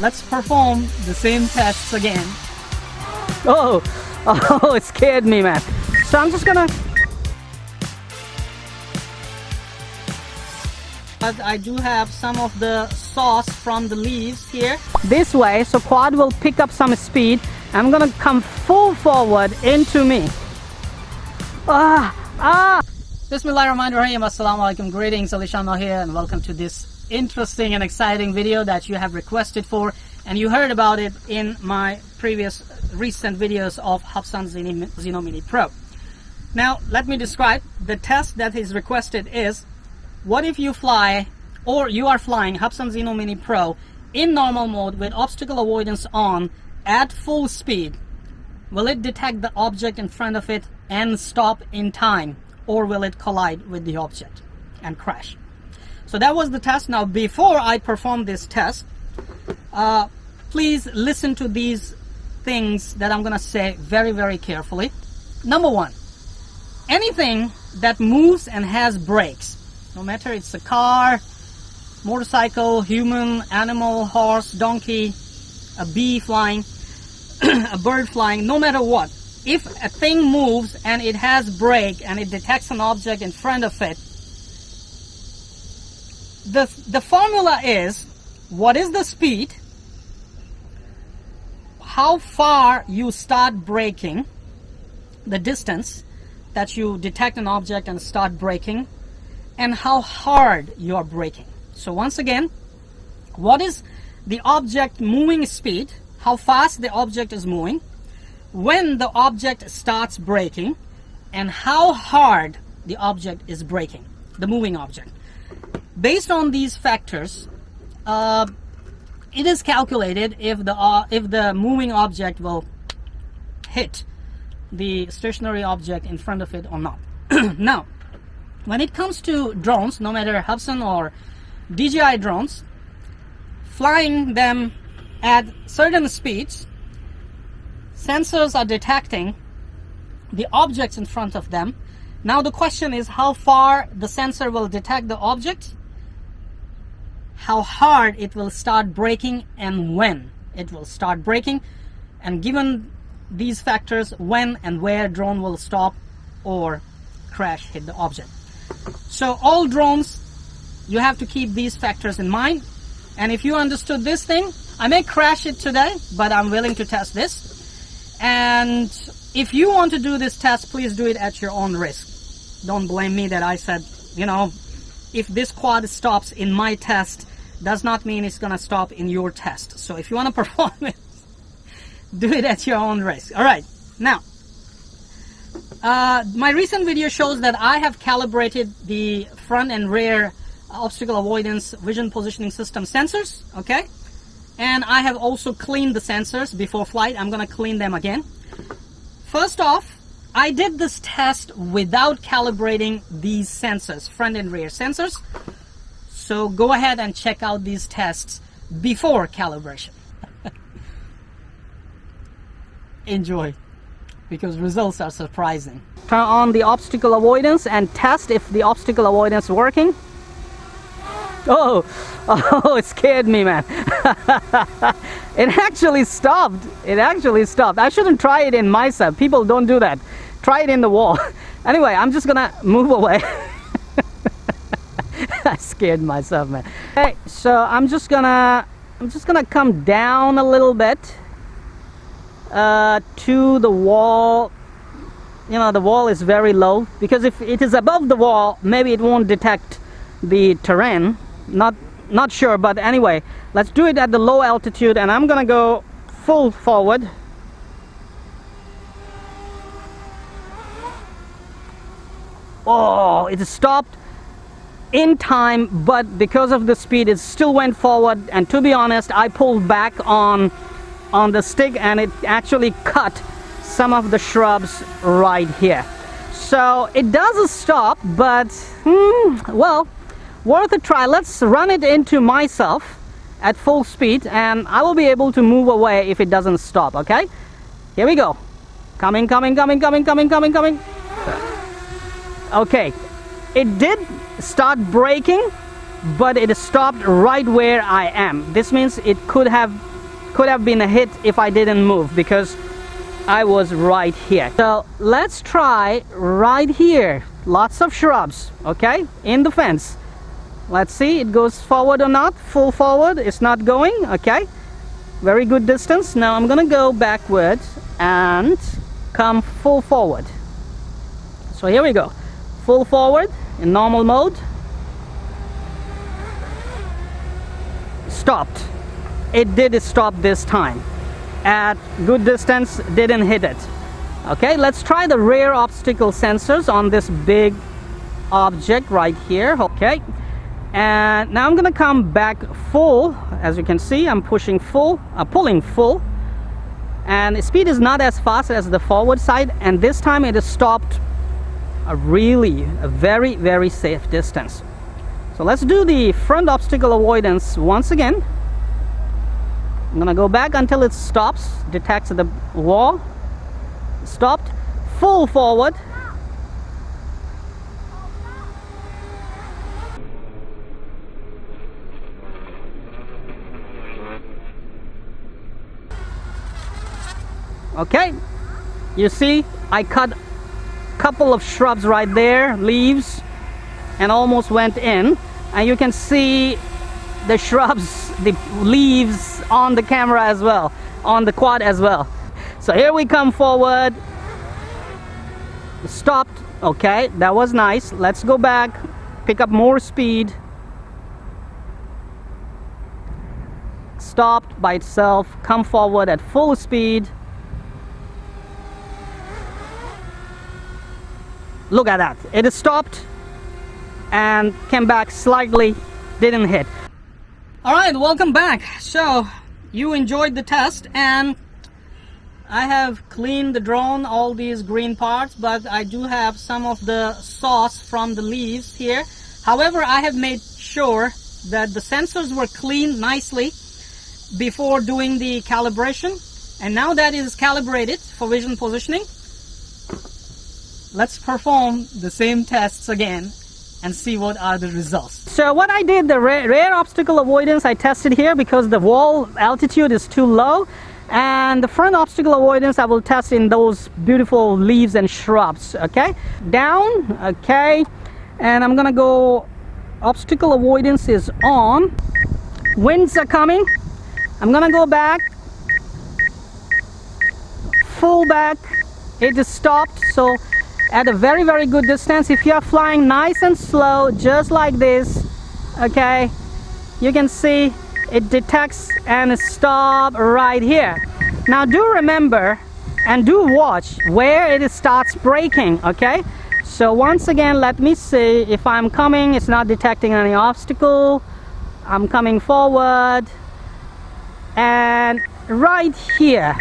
Let's perform the same tests again. Oh, it scared me, man. So I'm just gonna... I do have some of the sauce from the leaves here. This way, so quad will pick up some speed. I'm gonna come full forward into me. Bismillahirrahmanirrahim. Assalamualaikum. Greetings, AliShanMao here, and welcome to this interesting and exciting video that you have requested for, and you heard about it in my previous recent videos of Hubsan Zino Mini Pro. Now let me describe the test that is requested is, what if you fly, or you are flying Hubsan Zino Mini Pro in normal mode with obstacle avoidance on at full speed? Will it detect the object in front of it and stop in time, or will it collide with the object and crash? So that was the test. Now before I perform this test, please listen to these things that I'm gonna say very, very carefully. Number one, anything that moves and has brakes, no matter it's a car, motorcycle, human, animal, horse, donkey, a bee flying, a bird flying, no matter what. If a thing moves and it has brake and it detects an object in front of it, the formula is, what is the speed, how far you start braking, the distance that you detect an object and start braking, and how hard you are braking. So once again, what is the object moving speed, how fast the object is moving, when the object starts braking, and how hard the object is braking, the moving object. Based on these factors, it is calculated if the moving object will hit the stationary object in front of it or not. Now, when it comes to drones, no matter Hubsan or DJI drones, flying them at certain speeds, sensors are detecting the objects in front of them. Now the question is, how far the sensor will detect the object, how hard it will start braking, and when it will start braking, and given these factors, when and where drone will stop or crash, hit the object. So all drones, you have to keep these factors in mind. And if you understood this thing, I may crash it today, but I'm willing to test this. And if you want to do this test, please do it at your own risk. Don't blame me that I said, you know, if this quad stops in my test, does not mean it's gonna stop in your test. So if you want to perform it, do it at your own risk. All right, now, my recent video shows that I have calibrated the front and rear obstacle avoidance vision positioning system sensors, okay? And I have also cleaned the sensors before flight. I'm gonna clean them again. First off, I did this test without calibrating these sensors, front and rear sensors. So go ahead and check out these tests before calibration. Enjoy, because results are surprising. Turn on the obstacle avoidance and test if the obstacle avoidance is working. Oh, it scared me, man. It actually stopped. It actually stopped. I shouldn't try it in myself. People don't do that. Try it in the wall. Anyway, I'm just gonna move away. I scared myself, man. Okay, so I'm just gonna come down a little bit to the wall. You know, the wall is very low, because if it is above the wall, maybe it won't detect the terrain. Not sure, but anyway, let's do it at the low altitude, and I'm gonna go full forward. Oh, it stopped in time, but because of the speed, it still went forward, and to be honest, I pulled back on the stick, and it actually cut some of the shrubs right here. So it doesn't stop, but well, worth a try. Let's run it into myself at full speed, and I will be able to move away if it doesn't stop. Okay, here we go. Coming. Okay, it did start braking, but it stopped right where I am. This means it could have could have been a hit if I didn't move because I was right here. So let's try right here. Lots of shrubs, okay, in the fence. Let's see, it goes forward or not, full forward, it's not going, okay. Very good distance. Now I'm gonna go backwards and come full forward. So here we go. Full forward in normal mode. Stopped. It did stop this time. At good distance, didn't hit it. Okay, let's try the rear obstacle sensors on this big object right here. Okay, and now I'm gonna come back full. As you can see, I'm pushing full, pulling full, and the speed is not as fast as the forward side, and this time it is stopped a very, very safe distance. So let's do the front obstacle avoidance once again. I'm gonna go back until it stops, detects the wall, stopped, full forward. Okay, you see, I cut a couple of shrubs right there, leaves, and almost went in. And you can see the shrubs, the leaves on the camera as well, on the quad as well. So here we come forward. Stopped. Okay, that was nice. Let's go back, pick up more speed. Stopped by itself, come forward at full speed. Look at that, it is stopped and came back slightly, didn't hit. Alright, welcome back. So you enjoyed the test, and I have cleaned the drone, all these green parts, but I do have some of the sauce from the leaves here. However, I have made sure that the sensors were cleaned nicely before doing the calibration, and now that is calibrated for vision positioning, let's perform the same tests again and see what are the results. So what I did, the rear obstacle avoidance I tested here because the wall altitude is too low, and the front obstacle avoidance I will test in those beautiful leaves and shrubs. Okay, down, okay, and I'm gonna go, obstacle avoidance is on, winds are coming, I'm gonna go back, full back, it is stopped. So at a very, very good distance, if you are flying nice and slow just like this, okay, you can see it detects and stop right here. Now do remember and do watch where it starts braking. Okay, so once again, let me see if I'm coming. It's not detecting any obstacle. I'm coming forward, and right here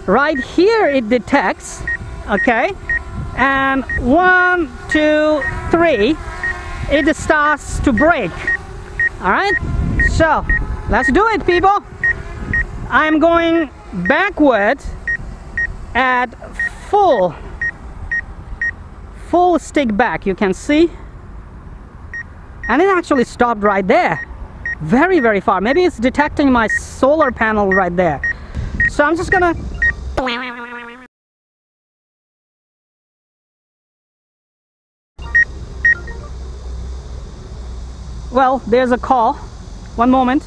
it detects. Okay, and 1, 2, 3, it starts to brake. All right, so let's do it, people. I'm going backward at full stick back, you can see, and it actually stopped right there, very, very far. Maybe it's detecting my solar panel right there. So I'm just gonna well, there's a call. One moment.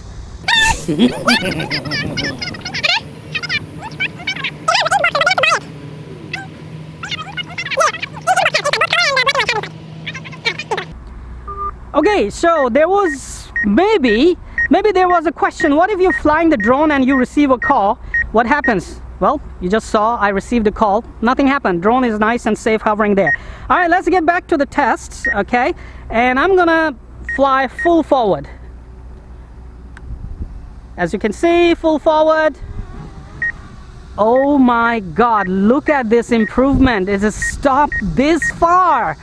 Okay, so there was maybe there was a question. What if you're flying the drone and you receive a call? What happens? Well, you just saw I received a call. Nothing happened. Drone is nice and safe hovering there. All right, let's get back to the tests, okay? And I'm gonna fly full forward. As you can see, full forward. Oh my god, look at this improvement. It has stopped this far.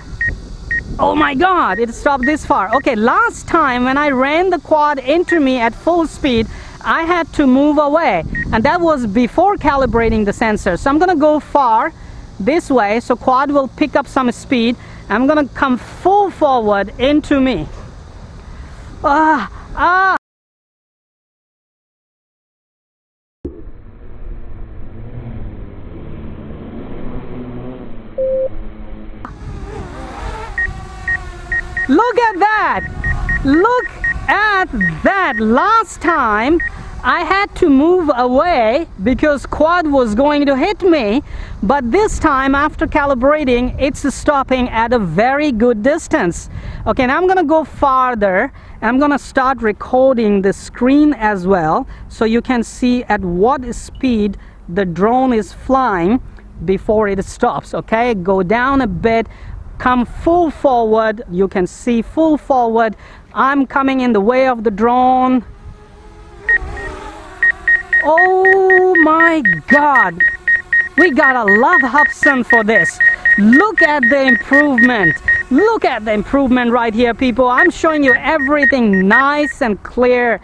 Oh my god, it stopped this far. Okay, last time when I ran the quad into me at full speed, I had to move away, and that was before calibrating the sensor. So I'm gonna go far this way so quad will pick up some speed. I'm gonna come full forward into me. Look at that! Look at that! Last time I had to move away because quad was going to hit me, but this time after calibrating it's stopping at a very good distance. Okay, now I'm gonna go farther and I'm gonna start recording the screen as well so you can see at what speed the drone is flying before it stops. Okay, go down a bit. Come full forward, you can see full forward. I'm coming in the way of the drone. Oh my God, we gotta love Hubsan for this. Look at the improvement. Look at the improvement right here, people. I'm showing you everything nice and clear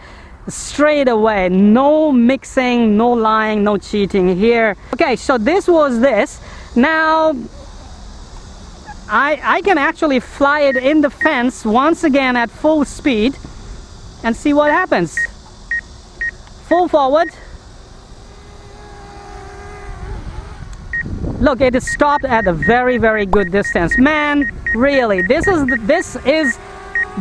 straight away. No mixing, no lying, no cheating here. Okay, so this was this. Now I can actually fly it in the fence once again at full speed and see what happens. Full forward. Look, it is stopped at a very, very good distance. Man, really, this is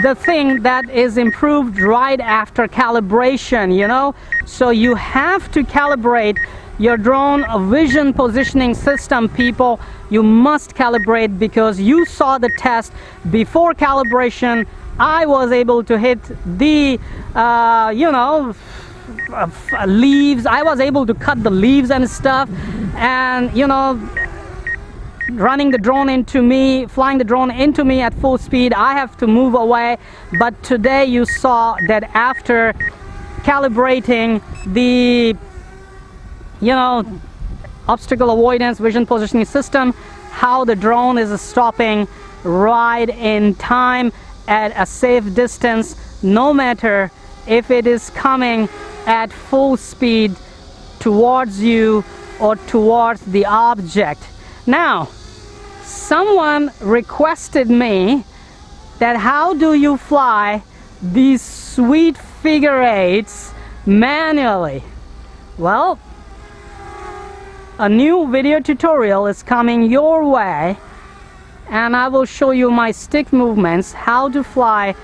the thing that is improved right after calibration, you know? So you have to calibrate your drone vision positioning system, people. You must calibrate because you saw the test before calibration. I was able to hit the, leaves. I was able to cut the leaves and stuff, and you know, running the drone into me, flying the drone into me at full speed. I have to move away, but today you saw that after calibrating the obstacle avoidance vision positioning system, how the drone is stopping right in time at a safe distance, no matter if it is coming at full speed towards you or towards the object. Now, someone requested me that how do you fly these sweet figure eights manually? Well, a new video tutorial is coming your way, and I will show you my stick movements, how to fly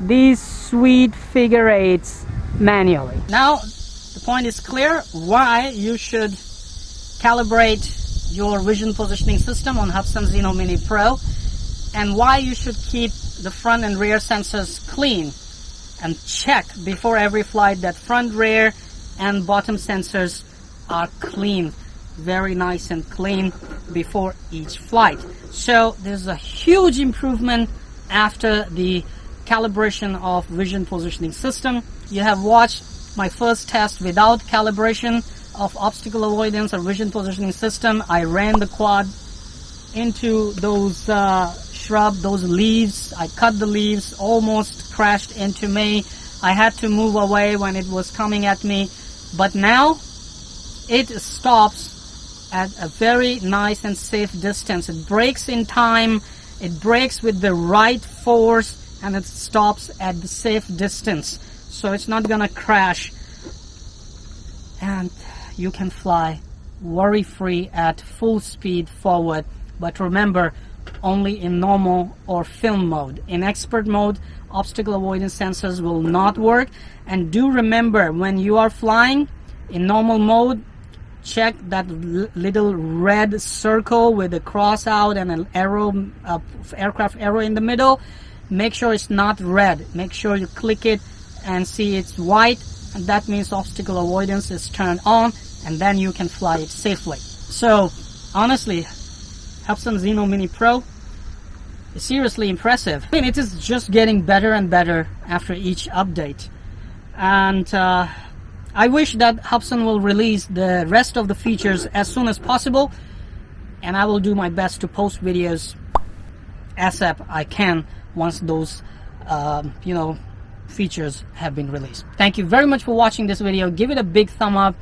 these sweet figure eights manually. Now the point is clear why you should calibrate your vision positioning system on Hubsan Zino Mini Pro and why you should keep the front and rear sensors clean and check before every flight that front, rear and bottom sensors are clean. Very nice and clean before each flight. So there's a huge improvement after the calibration of vision positioning system. You have watched my first test without calibration of obstacle avoidance or vision positioning system. I ran the quad into those shrubs, those leaves. I cut the leaves, almost crashed into me. I had to move away when it was coming at me, but now it stops at a very nice and safe distance. It breaks in time, it breaks with the right force, and it stops at the safe distance. So it's not gonna crash, and you can fly worry-free at full speed forward. But remember, only in normal or film mode. In expert mode, obstacle avoidance sensors will not work. And do remember, when you are flying in normal mode, check that little red circle with a cross out and an arrow, aircraft arrow in the middle. Make sure it's not red. Make sure you click it and see it's white, and that means obstacle avoidance is turned on, and then you can fly it safely. So honestly, Hubsan Zino Mini Pro is seriously impressive. I mean, it is just getting better and better after each update, and I wish that Hubsan will release the rest of the features as soon as possible, and I will do my best to post videos ASAP I can once those features have been released. Thank you very much for watching this video. Give it a big thumb up.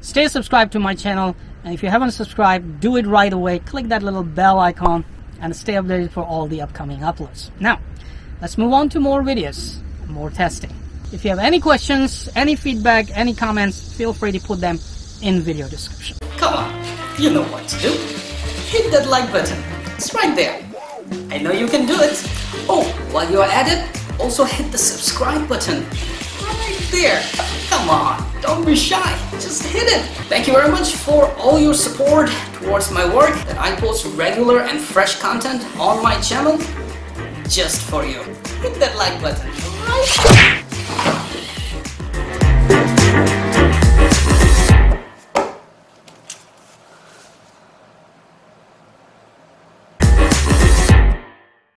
Stay subscribed to my channel, and if you haven't subscribed, do it right away. Click that little bell icon and stay updated for all the upcoming uploads. Now let's move on to more videos, more testing. If you have any questions, any feedback, any comments, feel free to put them in video description. Come on, you know what to do. Hit that like button. It's right there. I know you can do it. Oh, while you're at it, also hit the subscribe button. Right there. Come on, don't be shy. Just hit it. Thank you very much for all your support towards my work that I post regular and fresh content on my channel just for you. Hit that like button. Right.